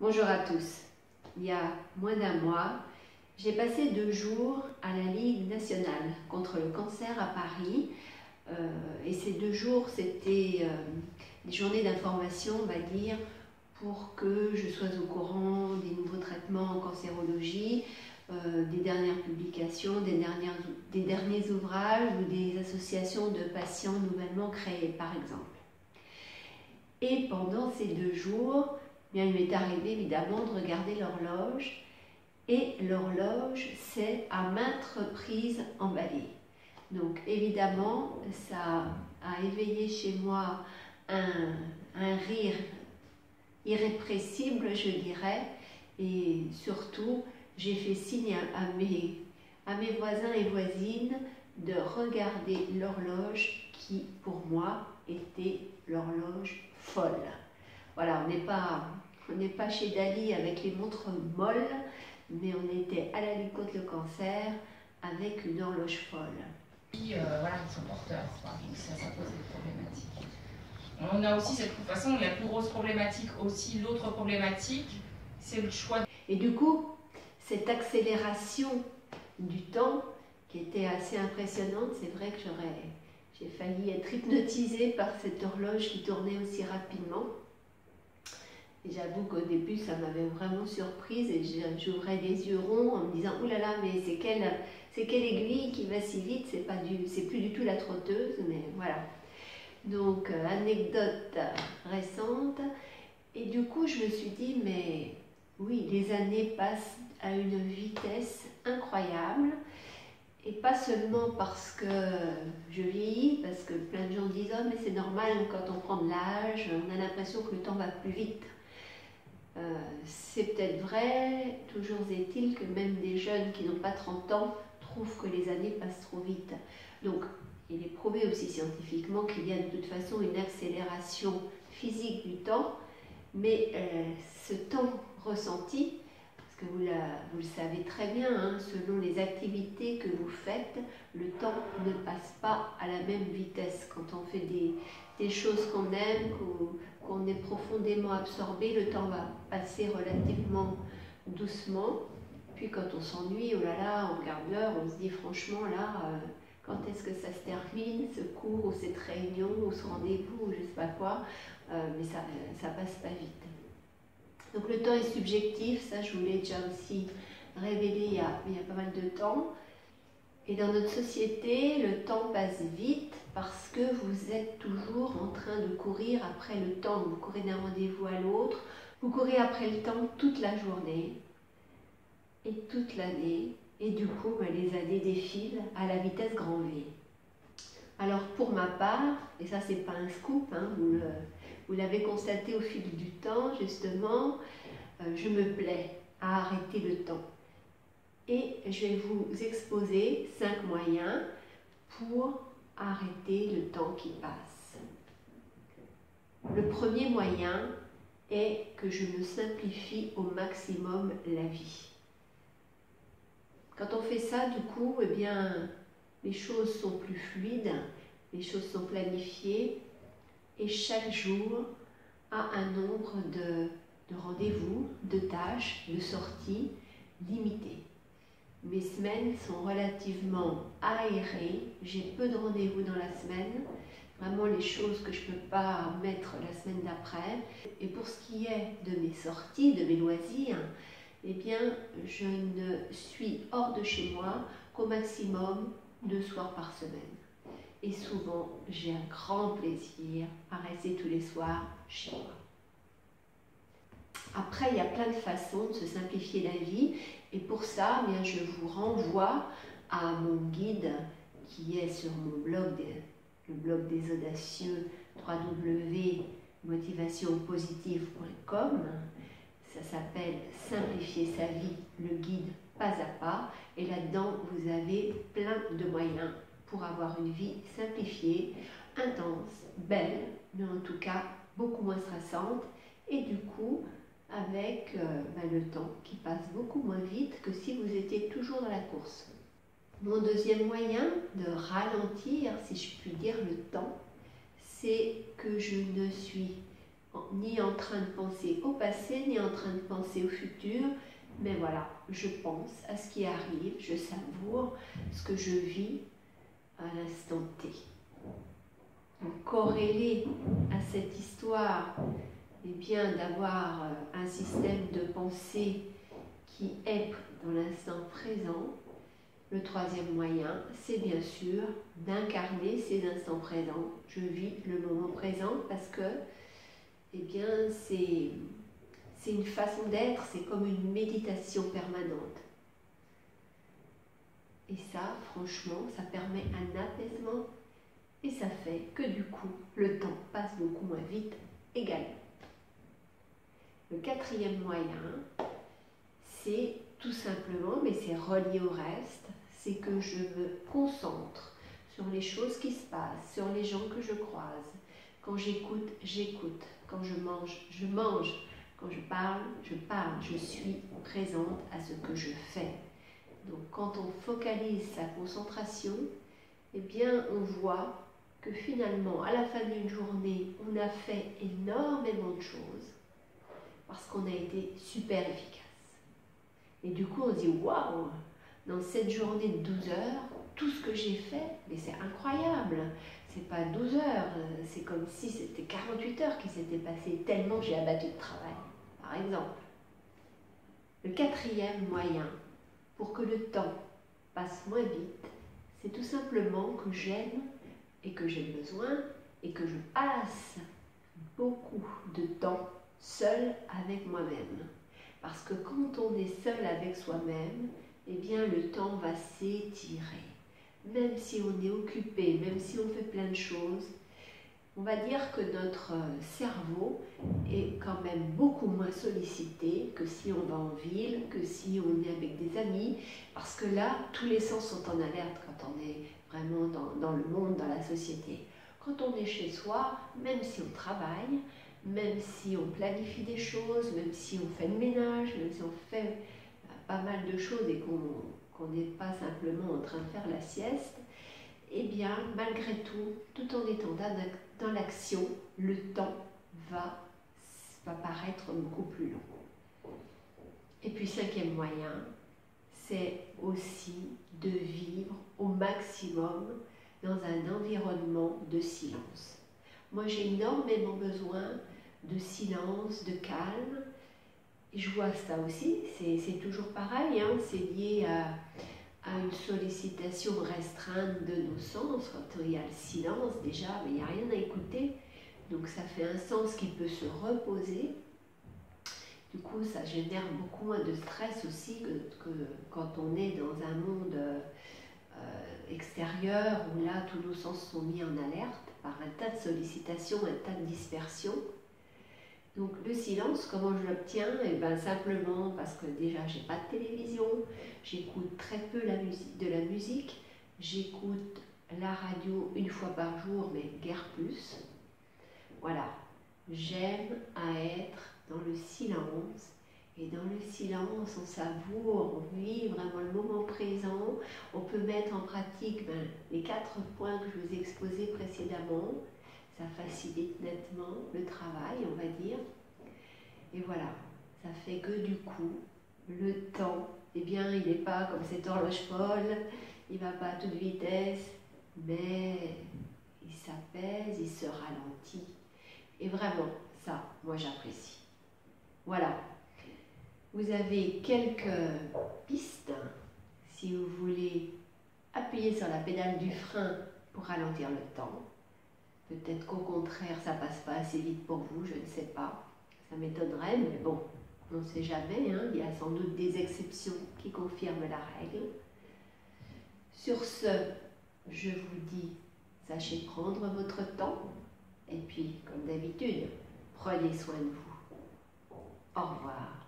Bonjour à tous. Il y a moins d'un mois, j'ai passé 2 jours à la Ligue nationale contre le cancer à Paris. Et ces 2 jours, c'était des journées d'information, on va dire, pour que je sois au courant des nouveaux traitements en cancérologie, des dernières publications, des derniers ouvrages ou des associations de patients nouvellement créées, par exemple. Et pendant ces 2 jours, bien, il m'est arrivé évidemment de regarder l'horloge, et l'horloge s'est à maintes reprises emballée. Donc évidemment, ça a éveillé chez moi un rire irrépressible, je dirais, et surtout, j'ai fait signe à mes voisins et voisines de regarder l'horloge qui, pour moi, était l'horloge folle. Voilà, on n'est pas chez Dali avec les montres molles, mais on était à la Ligue contre le cancer avec une horloge folle. Puis voilà, ils sont porteurs, quoi. Donc ça pose des problématiques. On a aussi cette façon, la plus grosse problématique aussi, l'autre problématique, c'est le choix. Et du coup, cette accélération du temps qui était assez impressionnante, c'est vrai que j'ai failli être hypnotisée par cette horloge qui tournait aussi rapidement. J'avoue qu'au début, ça m'avait vraiment surprise et j'ouvrais les yeux ronds en me disant « Ouh là là, mais c'est quelle aiguille qui va si vite, c'est plus du tout la trotteuse, mais voilà ». Donc, anecdote récente. Et du coup, je me suis dit « Mais oui, les années passent à une vitesse incroyable ». Et pas seulement parce que je vieillis, parce que plein de gens disent « Oh, mais c'est normal, quand on prend de l'âge, on a l'impression que le temps va plus vite ». C'est peut-être vrai, toujours est-il que même des jeunes qui n'ont pas 30 ans trouvent que les années passent trop vite. Donc, il est prouvé aussi scientifiquement qu'il y a de toute façon une accélération physique du temps, mais ce temps ressenti, parce que vous le savez très bien, hein, selon les activités que vous faites, le temps ne passe pas à la même vitesse. Quand on fait des choses qu'on aime, qu'on est profondément absorbé, le temps va passer relativement doucement. Puis quand on s'ennuie, oh là là, on regarde l'heure, on se dit franchement là, quand est-ce que ça se termine, ce cours ou cette réunion ou ce rendez-vous ou je ne sais pas quoi, mais ça passe pas vite. Donc le temps est subjectif, ça je vous l'ai déjà aussi révélé il y a pas mal de temps. Et dans notre société, le temps passe vite parce que vous êtes toujours en train de courir après le temps. Vous courez d'un rendez-vous à l'autre, vous courez après le temps toute la journée et toute l'année. Et du coup, les années défilent à la vitesse grand V. Alors pour ma part, et ça c'est pas un scoop, hein, vous l'avez constaté au fil du temps, justement, je me plais à arrêter le temps. Et je vais vous exposer 5 moyens pour arrêter le temps qui passe. Le premier moyen est que je me simplifie au maximum la vie. Quand on fait ça, du coup, eh bien, les choses sont plus fluides, les choses sont planifiées, et chaque jour a un nombre de rendez-vous, de tâches, de sorties limitées. Mes semaines sont relativement aérées, j'ai peu de rendez-vous dans la semaine, vraiment les choses que je ne peux pas mettre la semaine d'après. Et pour ce qui est de mes sorties, de mes loisirs, eh bien je ne suis hors de chez moi qu'au maximum 2 soirs par semaine. Et souvent, j'ai un grand plaisir à rester tous les soirs chez moi. Après, il y a plein de façons de se simplifier la vie. Et pour ça, bien, je vous renvoie à mon guide qui est sur mon blog, le blog des audacieux, www.motivationpositive.com. Ça s'appelle « Simplifier sa vie, le guide pas à pas ». Et là-dedans, vous avez plein de moyens pour avoir une vie simplifiée, intense, belle, mais en tout cas beaucoup moins stressante et du coup avec le temps qui passe beaucoup moins vite que si vous étiez toujours dans la course. Mon deuxième moyen de ralentir, si je puis dire, le temps, c'est que je ne suis ni en train de penser au passé, ni en train de penser au futur, mais voilà, je pense à ce qui arrive, je savoure ce que je vis à l'instant T. Donc, corrélé à cette histoire, eh bien, d'avoir un système de pensée qui est dans l'instant présent, le troisième moyen, c'est bien sûr d'incarner ces instants présents. Je vis le moment présent parce que, eh bien, c'est une façon d'être, c'est comme une méditation permanente. Et ça, franchement, ça permet un apaisement et ça fait que du coup, le temps passe beaucoup moins vite également. Le quatrième moyen, c'est tout simplement, mais c'est relié au reste, c'est que je me concentre sur les choses qui se passent, sur les gens que je croise. Quand j'écoute, j'écoute. Quand je mange, je mange. Quand je parle, je parle. Je suis présente à ce que je fais. Donc quand on focalise sa concentration, eh bien on voit que finalement, à la fin d'une journée, on a fait énormément de choses parce qu'on a été super efficace. Et du coup, on se dit « Waouh, dans cette journée de 12 heures, tout ce que j'ai fait, mais c'est incroyable. C'est pas 12 heures, c'est comme si c'était 48 heures qui s'étaient passées, tellement j'ai abattu de travail, par exemple. » Le quatrième moyen pour que le temps passe moins vite, c'est tout simplement que j'aime et que j'ai besoin et que je passe beaucoup de temps seul avec moi-même. Parce que quand on est seul avec soi-même, eh bien le temps va s'étirer. Même si on est occupé, même si on fait plein de choses, on va dire que notre cerveau est quand même beaucoup moins sollicité que si on va en ville, que si on est avec des amis, parce que là, tous les sens sont en alerte quand on est vraiment dans le monde, dans la société. Quand on est chez soi, même si on travaille, même si on planifie des choses, même si on fait le ménage, même si on fait pas mal de choses et qu'on n'est pas simplement en train de faire la sieste, eh bien, malgré tout, tout en étant dans l'action, le temps va paraître beaucoup plus long. Et puis, cinquième moyen, c'est aussi de vivre au maximum dans un environnement de silence. Moi, j'ai énormément besoin de silence, de calme. Et je vois ça aussi, c'est toujours pareil, hein, c'est lié à une sollicitation restreinte de nos sens. Quand il y a le silence, déjà, mais il n'y a rien à écouter. Donc, ça fait un sens qui peut se reposer. Du coup, ça génère beaucoup moins de stress aussi que quand on est dans un monde extérieur où là, tous nos sens sont mis en alerte. Par un tas de sollicitations, un tas de dispersions. Donc le silence, comment je l'obtiens? Et ben simplement parce que déjà j'ai pas de télévision, j'écoute très peu de la musique, j'écoute la radio une fois par jour, mais guère plus. Voilà, j'aime à être dans le silence. Et dans le silence, on savoure, on vit vraiment le moment présent. On peut mettre en pratique les 4 points que je vous ai exposés précédemment. Ça facilite nettement le travail, on va dire. Et voilà, ça fait que du coup, le temps, eh bien, il n'est pas comme cette horloge folle, il ne va pas à toute vitesse, mais il s'apaise, il se ralentit. Et vraiment, ça, moi j'apprécie. Voilà. Vous avez quelques pistes si vous voulez appuyer sur la pédale du frein pour ralentir le temps. Peut-être qu'au contraire, ça passe pas assez vite pour vous, je ne sais pas. Ça m'étonnerait, mais bon, on ne sait jamais, hein. Il y a sans doute des exceptions qui confirment la règle. Sur ce, je vous dis, sachez prendre votre temps. Et puis, comme d'habitude, prenez soin de vous. Au revoir.